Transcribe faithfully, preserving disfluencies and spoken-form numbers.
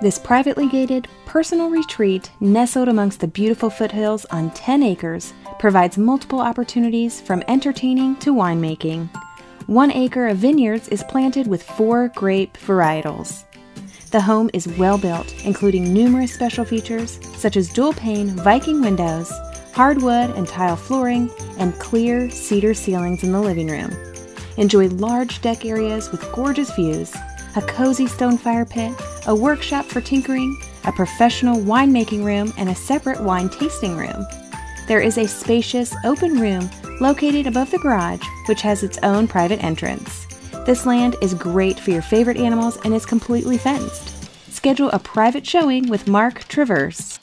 This privately gated, personal retreat nestled amongst the beautiful foothills on ten acres provides multiple opportunities from entertaining to winemaking. One acre of vineyards is planted with four grape varietals. The home is well built, including numerous special features such as dual pane Viking windows, hardwood and tile flooring, and clear cedar ceilings in the living room. Enjoy large deck areas with gorgeous views, a cozy stone fire pit, a workshop for tinkering, a professional winemaking room, and a separate wine tasting room. There is a spacious open room located above the garage, which has its own private entrance. This land is great for your favorite animals and is completely fenced. Schedule a private showing with Marc Traverse.